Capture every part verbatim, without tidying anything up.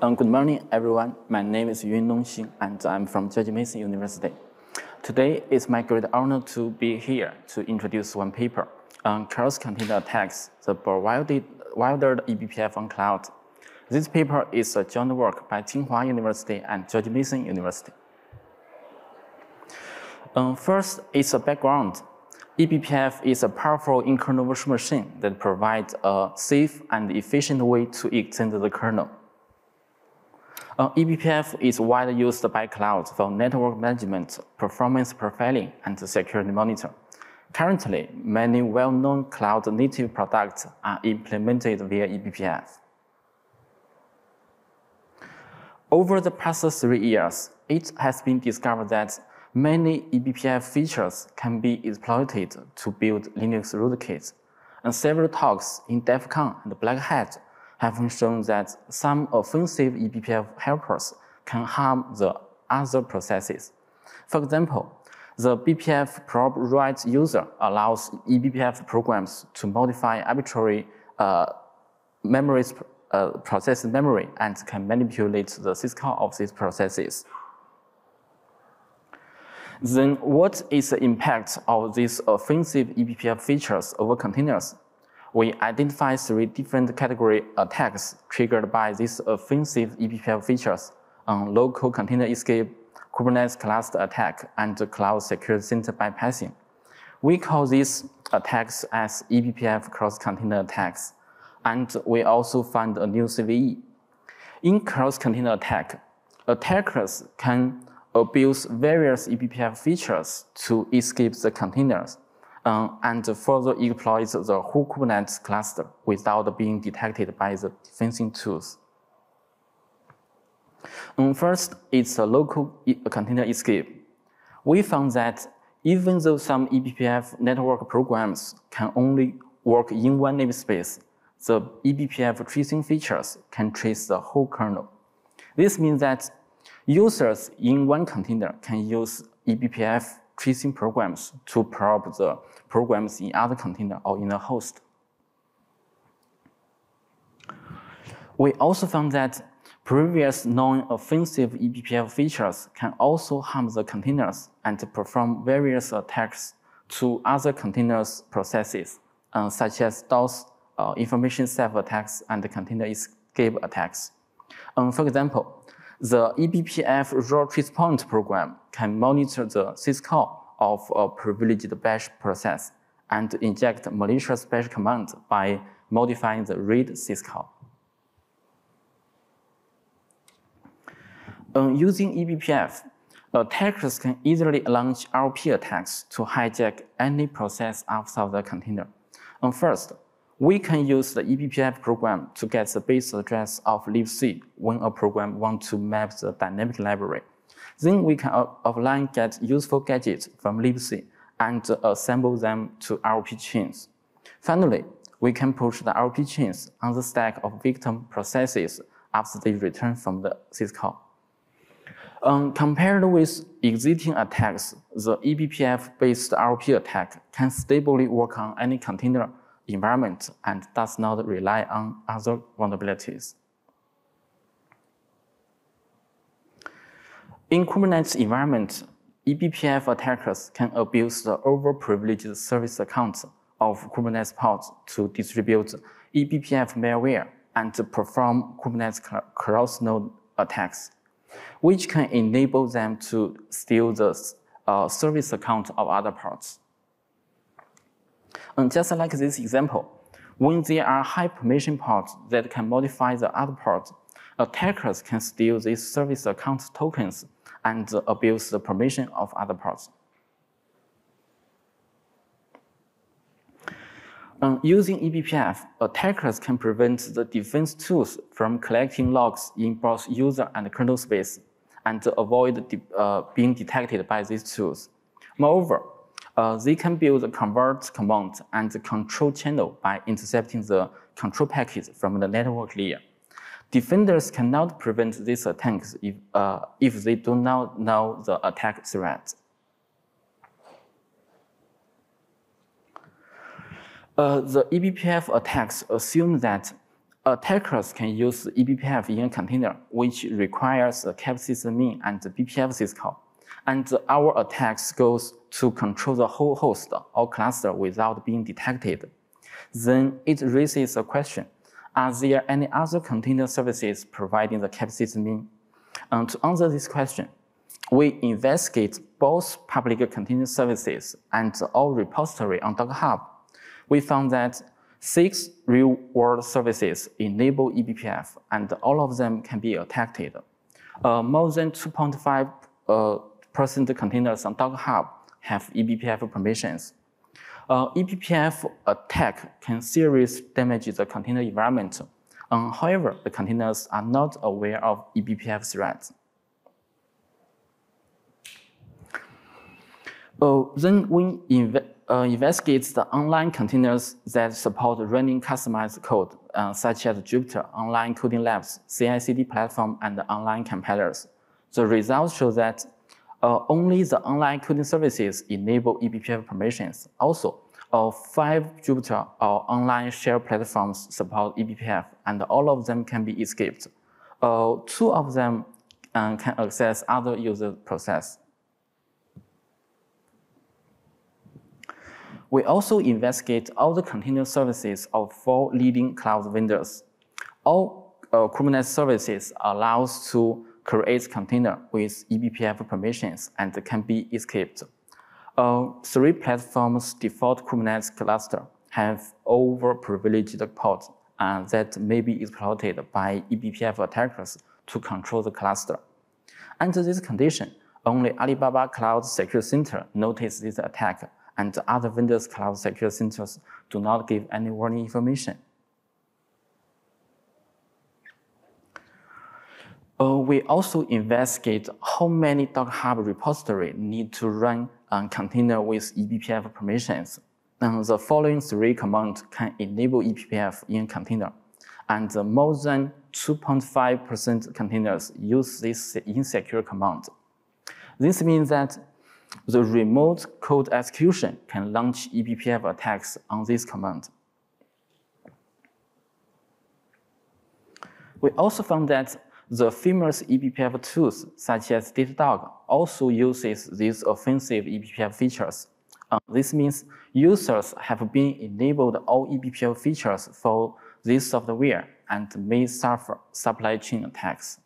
Um, good morning, everyone. My name is Yunlong Xing, and I'm from George Mason University. Today, it's my great honor to be here to introduce one paper on cross-container attacks that provided wider eBPF on cloud. This paper is a joint work by Tsinghua University and George Mason University. Um, first, it's a background. eBPF is a powerful internal virtual machine that provides a safe and efficient way to extend the kernel. Uh, eBPF is widely used by clouds for network management, performance profiling, and security monitoring. Currently, many well-known cloud-native products are implemented via eBPF. Over the past three years, it has been discovered that many eBPF features can be exploited to build Linux rootkits, and several talks in DEF CON and Black Hat have shown that some offensive eBPF helpers can harm the other processes. For example, the B P F probe write user allows eBPF programs to modify arbitrary uh, memories, uh, process memory, and can manipulate the syscall of these processes. Then what is the impact of these offensive eBPF features over containers? We identify three different category attacks triggered by these offensive eBPF features on local container escape, Kubernetes cluster attack, and cloud security center bypassing. We call these attacks as eBPF cross-container attacks, and we also find a new C V E. In cross-container attack, attackers can abuse various eBPF features to escape the containers, Um, and further exploits the whole Kubernetes cluster without being detected by the fencing tools. Um, first, it's a local e container escape. We found that even though some eBPF network programs can only work in one namespace, the eBPF tracing features can trace the whole kernel. This means that users in one container can use eBPF tracing programs to probe the programs in other container or in a host. We also found that previous non-offensive eBPF features can also harm the containers and perform various attacks to other containers' processes, uh, such as DOS, uh, information theft attacks, and container escape attacks. Um, for example, the eBPF root response program can monitor the syscall of a privileged bash process and inject malicious bash commands by modifying the read syscall. Um, using eBPF, attackers can easily launch R O P attacks to hijack any process outside the container. Um, first, we can use the eBPF program to get the base address of libc when a program wants to map the dynamic library. Then we can offline get useful gadgets from libc and assemble them to R O P chains. Finally, we can push the R O P chains on the stack of victim processes after they return from the syscall. Um, compared with existing attacks, the eBPF-based R O P attack can stably work on any container environment and does not rely on other vulnerabilities. In Kubernetes environment, eBPF attackers can abuse the overprivileged service accounts of Kubernetes pods to distribute eBPF malware and perform Kubernetes cross-node attacks, which can enable them to steal the uh, service account of other pods. And just like this example, when there are high permission pods that can modify the other pods, attackers can steal these service account tokens and abuse the permission of other pods. Um, using eBPF, attackers can prevent the defense tools from collecting logs in both user and kernel space and avoid de uh, being detected by these tools. Moreover, Uh, they can build a convert command and control channel by intercepting the control packets from the network layer. Defenders cannot prevent these attacks if, uh, if they do not know the attack threat. Uh, the eBPF attacks assume that attackers can use eBPF in a container, which requires a cap sysmin and the B P F syscall. And our attacks goes to control the whole host or cluster without being detected. Then it raises a question, are there any other container services providing the cap sysmin? And to answer this question, we investigate both public container services and all repository on Docker Hub. We found that six real-world services enable eBPF, and all of them can be attacked. Uh, more than two point five percent uh, containers on Docker Hub have eBPF permissions. Uh, eBPF attack can seriously damage the container environment. Um, however, the containers are not aware of eBPF threats. Uh, then we inve uh, investigate the online containers that support running customized code, uh, such as Jupyter, online coding labs, C I C D platform, and online compilers. The results show that uh, only the online coding services enable eBPF permissions. Also, uh, five Jupyter or online share platforms support eBPF, and all of them can be escaped. Uh, two of them um, can access other user process. We also investigate all the container services of four leading cloud vendors. All uh, Kubernetes services allows to create container with eBPF permissions and can be escaped. Uh, three platforms' default Kubernetes cluster have overprivileged pods uh, that may be exploited by eBPF attackers to control the cluster. Under this condition, only Alibaba Cloud Secure Center noticed this attack, and other vendors' cloud secure centers do not give any warning information. Uh, we also investigate how many Docker Hub repositories need to run a container with eBPF permissions. And the following three commands can enable eBPF in a container, and more than two point five percent containers use this insecure command. This means that the remote code execution can launch eBPF attacks on this command. We also found that the famous eBPF tools, such as Datadog, also uses these offensive eBPF features. Uh, this means users have been enabled all eBPF features for this software and may suffer supply chain attacks.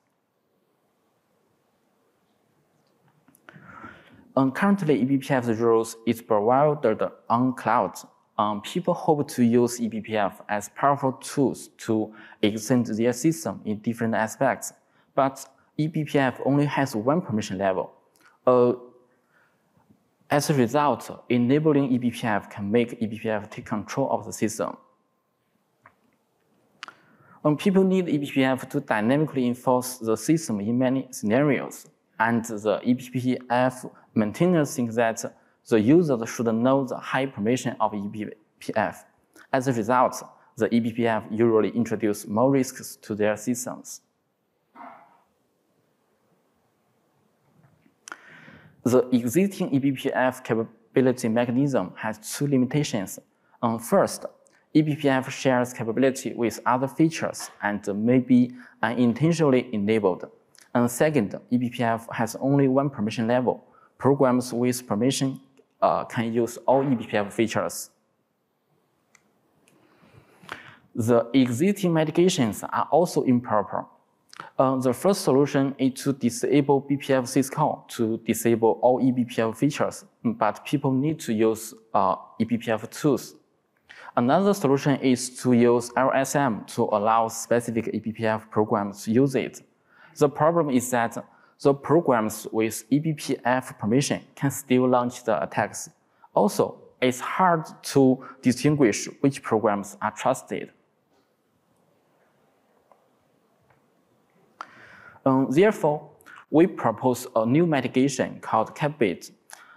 Um, currently, eBPF's rules is provided on cloud. Um, people hope to use eBPF as powerful tools to extend their system in different aspects, but eBPF only has one permission level. Uh, as a result, enabling eBPF can make eBPF take control of the system. Um, people need eBPF to dynamically enforce the system in many scenarios, and the eBPF maintainers think that the users should know the high permission of eBPF. As a result, the eBPF usually introduce more risks to their systems. The existing eBPF capability mechanism has two limitations. Um, first, eBPF shares capability with other features and may be unintentionally enabled. And second, eBPF has only one permission level. Programs with permission uh, can use all eBPF features. The existing mitigations are also improper. Uh, the first solution is to disable B P F syscall to disable all eBPF features, but people need to use uh, eBPF tools. Another solution is to use L S M to allow specific eBPF programs to use it. The problem is that the programs with eBPF permission can still launch the attacks. Also, it's hard to distinguish which programs are trusted. Um, therefore, we propose a new mitigation called CapBit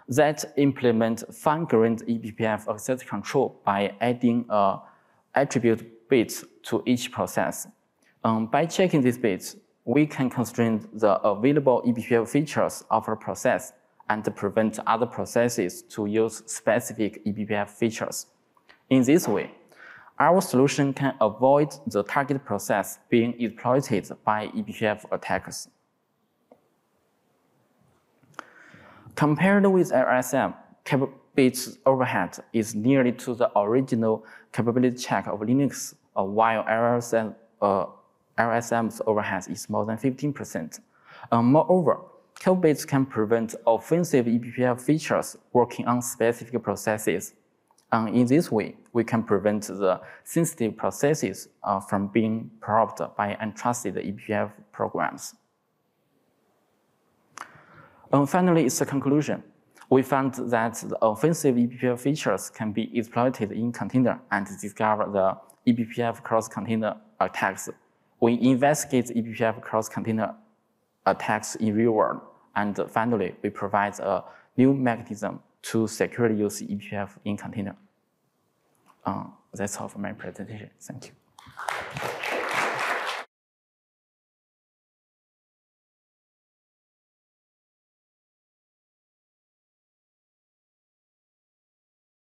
that implements fine-grained eBPF access control by adding an attribute bit to each process. Um, by checking these bits, we can constrain the available eBPF features of a process and prevent other processes to use specific eBPF features. In this way, our solution can avoid the target process being exploited by E B P F attackers. Compared with L S M, CapBit's overhead is nearly to the original capability check of Linux, uh, while L S M, uh, L S M's overhead is more than fifteen percent. Uh, moreover, CapBit can prevent offensive E B P F features working on specific processes. And in this way, we can prevent the sensitive processes uh, from being probed by untrusted E B P F programs. And finally, it's the conclusion. We found that the offensive E B P F features can be exploited in container and discover the E B P F cross-container attacks. We investigate E B P F cross-container attacks in real world. And finally, we provide a new mechanism to securely use E B P F in container. Uh, that's all for my presentation. Thank you.